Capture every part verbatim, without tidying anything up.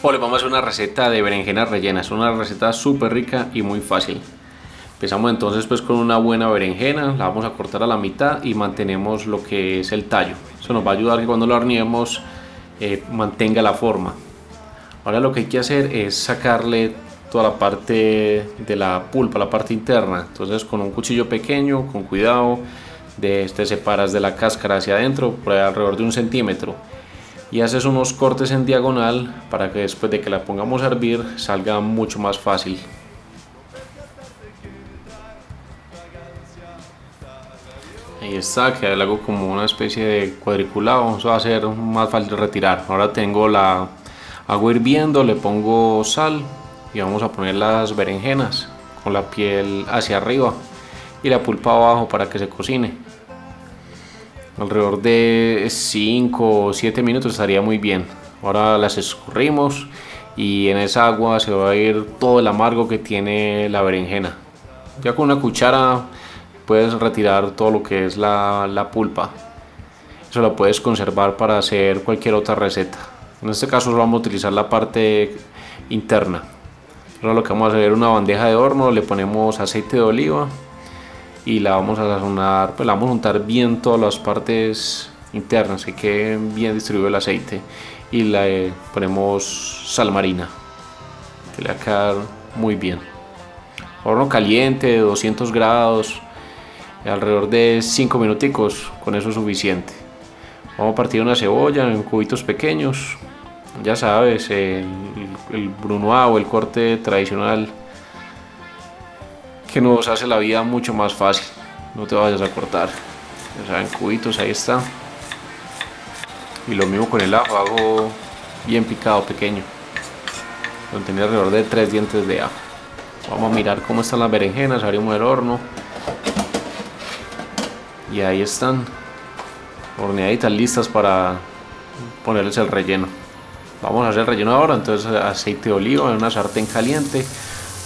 o les vamos a hacer una receta de berenjenas rellenas. Una receta súper rica y muy fácil. Empezamos entonces pues con una buena berenjena, la vamos a cortar a la mitad y mantenemos lo que es el tallo. Eso nos va a ayudar que cuando la horneemos eh, mantenga la forma. Ahora lo que hay que hacer es sacarle toda la parte de la pulpa, la parte interna. Entonces con un cuchillo pequeño, con cuidado, de este separas de la cáscara hacia adentro por alrededor de un centímetro y haces unos cortes en diagonal para que después de que la pongamos a hervir salga mucho más fácil. Ahí está, que le hago como una especie de cuadriculado, eso va a ser más fácil retirar. Ahora tengo la agua hirviendo, le pongo sal y vamos a poner las berenjenas con la piel hacia arriba y la pulpa abajo para que se cocine. Alrededor de cinco o siete minutos estaría muy bien. Ahora las escurrimos y en esa agua se va a ir todo el amargo que tiene la berenjena. Ya con una cuchara puedes retirar todo lo que es la, la pulpa. Eso la puedes conservar para hacer cualquier otra receta. En este caso vamos a utilizar la parte interna. Ahora lo que vamos a hacer es una bandeja de horno, le ponemos aceite de oliva y la vamos a sazonar, pues la vamos a untar bien todas las partes internas, que quede bien distribuido el aceite, y le ponemos sal marina, que le va a quedar muy bien. Horno caliente de doscientos grados, alrededor de cinco minuticos, con eso es suficiente. Vamos a partir una cebolla en cubitos pequeños, ya sabes, el, el brunoise o el corte tradicional, que nos hace la vida mucho más fácil. No te vayas a cortar, ya saben, cubitos, ahí está. Y lo mismo con el ajo, ajo bien picado, pequeño, contiene alrededor de tres dientes de ajo. Vamos a mirar cómo están las berenjenas, abrimos el horno y ahí están, horneaditas, listas para ponerles el relleno. Vamos a hacer el relleno ahora, entonces aceite de oliva en una sartén caliente.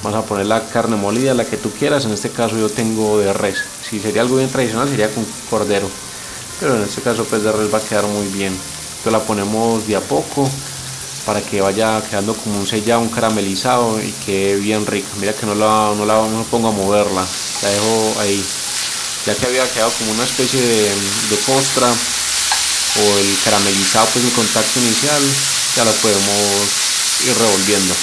Vamos a poner la carne molida, la que tú quieras. En este caso yo tengo de res. Si sería algo bien tradicional sería con cordero, pero en este caso pues de res va a quedar muy bien. Entonces la ponemos de a poco para que vaya quedando como un sellado, un caramelizado, y quede bien rica. Mira que no la, no la no pongo a moverla, la dejo ahí. Ya que había quedado como una especie de, de costra o el caramelizado, pues el contacto inicial, ya la podemos ir revolviendo.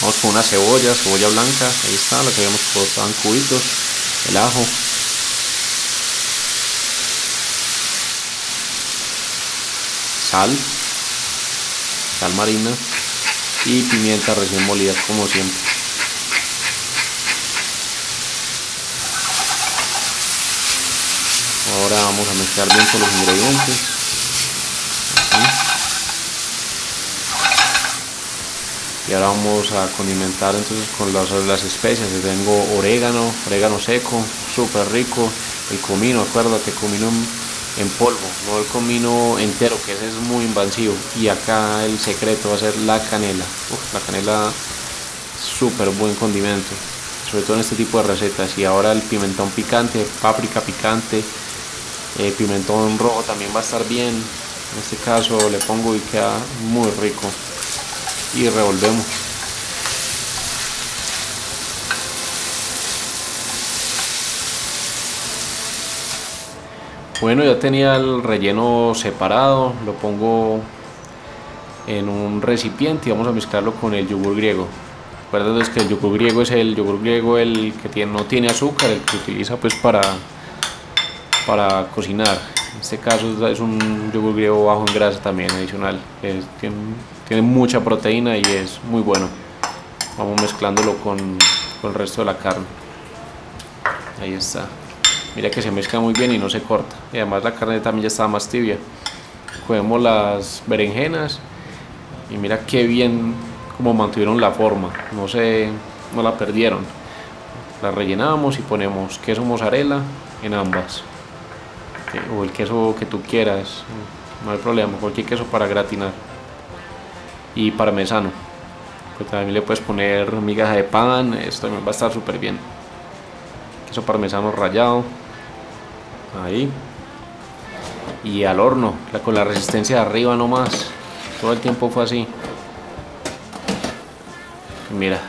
Vamos con una cebolla, cebolla blanca, ahí está, la que habíamos cortado en cubitos, el ajo. Sal, sal marina y pimienta recién molida como siempre. Ahora vamos a mezclar bien todos los ingredientes. Así. Y ahora vamos a condimentar entonces con las, las especias. Yo tengo orégano, orégano seco, súper rico. El comino, acuérdate, comino en, en polvo, no el comino entero, que ese es muy invasivo. Y acá el secreto va a ser la canela. Uf, la canela, súper buen condimento, sobre todo en este tipo de recetas. Y ahora el pimentón picante, páprica picante, eh, pimentón rojo también va a estar bien. En este caso le pongo y queda muy rico. Y revolvemos. Bueno, ya tenía el relleno separado, lo pongo en un recipiente y vamos a mezclarlo con el yogur griego. Recuerda que el yogur griego es el yogur griego el que tiene, no tiene azúcar, el que utiliza pues para para cocinar. En este caso es un yogur griego bajo en grasa también, adicional. Es, tiene, tiene mucha proteína y es muy bueno. Vamos mezclándolo con, con el resto de la carne. Ahí está. Mira que se mezcla muy bien y no se corta. Y además la carne también ya estaba más tibia. Cogemos las berenjenas y mira qué bien como mantuvieron la forma. No se, no la perdieron. La rellenamos y ponemos queso mozzarella en ambas. O el queso que tú quieras, no hay problema, cualquier queso para gratinar. Y parmesano, pues también le puedes poner migajas de pan, esto también va a estar súper bien. Queso parmesano rallado, ahí. Y al horno, con la resistencia de arriba nomás. todo el tiempo fue así. Mira,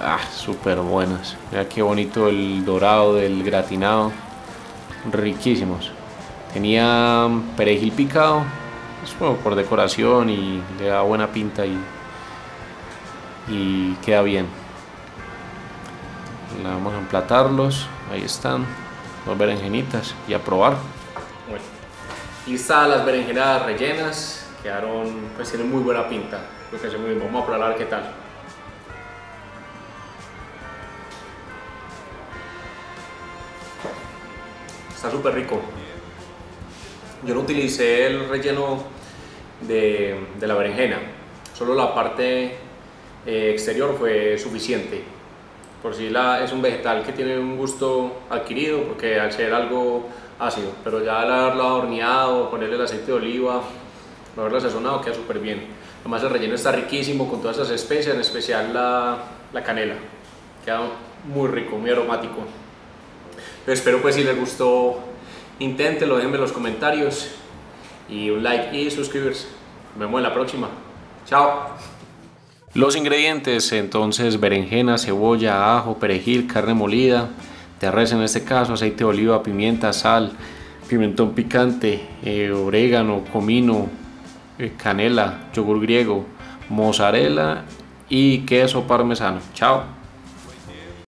ah, súper buenas. Mira qué bonito el dorado del gratinado, riquísimos. Tenía perejil picado, eso por decoración y le da buena pinta y, y queda bien. La vamos a emplatarlos, ahí están, dos berenjenitas y a probar. Bueno, listas las berenjenas rellenas, quedaron, pues tienen muy buena pinta. Creo que muy bien. Vamos a probar a ver qué tal. Está súper rico. Yo no utilicé el relleno de, de la berenjena, solo la parte eh, exterior fue suficiente. Por si la, es un vegetal que tiene un gusto adquirido porque al ser algo ácido, pero ya al haberla horneado, ponerle el aceite de oliva, haberla sazonado, queda súper bien. Además el relleno está riquísimo con todas esas especias, en especial la, la canela, queda muy rico, muy aromático. Entonces, espero pues si les gustó, inténtenlo, déjenme en los comentarios y un like y suscribirse. Nos vemos en la próxima. Chao. Los ingredientes entonces: berenjena, cebolla, ajo, perejil, carne molida de res en este caso, aceite de oliva, pimienta, sal, pimentón picante, eh, orégano, comino, eh, canela, yogur griego, mozzarella y queso parmesano. Chao.